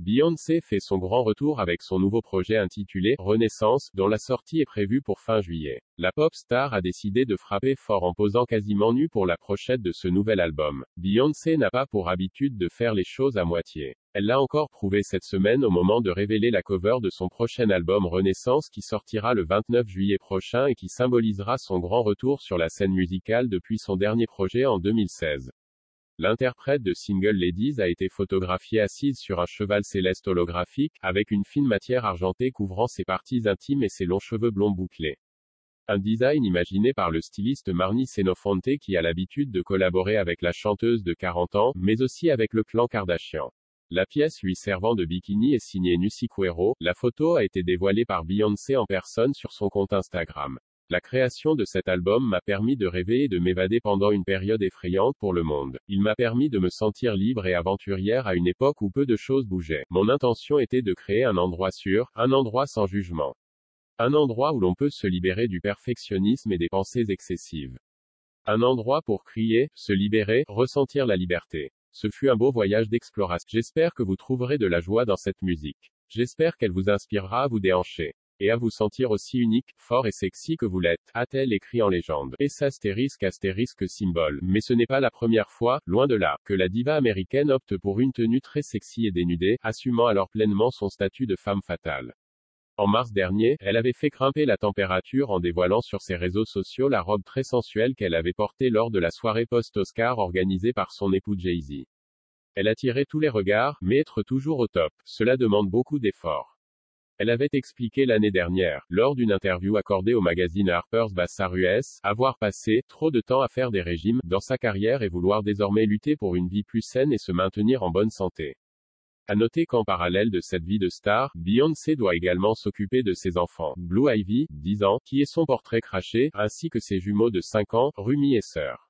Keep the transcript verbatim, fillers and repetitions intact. Beyoncé fait son grand retour avec son nouveau projet intitulé « Renaissance », dont la sortie est prévue pour fin juillet. La pop star a décidé de frapper fort en posant quasiment nue pour la pochette de ce nouvel album. Beyoncé n'a pas pour habitude de faire les choses à moitié. Elle l'a encore prouvé cette semaine au moment de révéler la cover de son prochain album Renaissance qui sortira le vingt-neuf juillet prochain et qui symbolisera son grand retour sur la scène musicale depuis son dernier projet en deux mille seize. L'interprète de Single Ladies a été photographiée assise sur un cheval céleste holographique, avec une fine matière argentée couvrant ses parties intimes et ses longs cheveux blonds bouclés. Un design imaginé par le styliste Marni Senofonte qui a l'habitude de collaborer avec la chanteuse de quarante ans, mais aussi avec le clan Kardashian. La pièce lui servant de bikini est signée Nusi Quero. La photo a été dévoilée par Beyoncé en personne sur son compte Instagram. La création de cet album m'a permis de rêver et de m'évader pendant une période effrayante pour le monde. Il m'a permis de me sentir libre et aventurière à une époque où peu de choses bougeaient. Mon intention était de créer un endroit sûr, un endroit sans jugement. Un endroit où l'on peut se libérer du perfectionnisme et des pensées excessives. Un endroit pour crier, se libérer, ressentir la liberté. Ce fut un beau voyage d'exploration. J'espère que vous trouverez de la joie dans cette musique. J'espère qu'elle vous inspirera à vous déhancher. Et à vous sentir aussi unique, fort et sexy que vous l'êtes, a-t-elle écrit en légende. Et astérisque astérisque symbole. Mais ce n'est pas la première fois, loin de là, que la diva américaine opte pour une tenue très sexy et dénudée, assumant alors pleinement son statut de femme fatale. En mars dernier, elle avait fait grimper la température en dévoilant sur ses réseaux sociaux la robe très sensuelle qu'elle avait portée lors de la soirée post-Oscar organisée par son époux Jay-Z. Elle attirait tous les regards, mais être toujours au top, cela demande beaucoup d'efforts. Elle avait expliqué l'année dernière, lors d'une interview accordée au magazine Harper's Bazaar U S, avoir passé trop de temps à faire des régimes dans sa carrière et vouloir désormais lutter pour une vie plus saine et se maintenir en bonne santé. À noter qu'en parallèle de cette vie de star, Beyoncé doit également s'occuper de ses enfants, Blue Ivy, dix ans, qui est son portrait craché, ainsi que ses jumeaux de cinq ans, Rumi et sœur.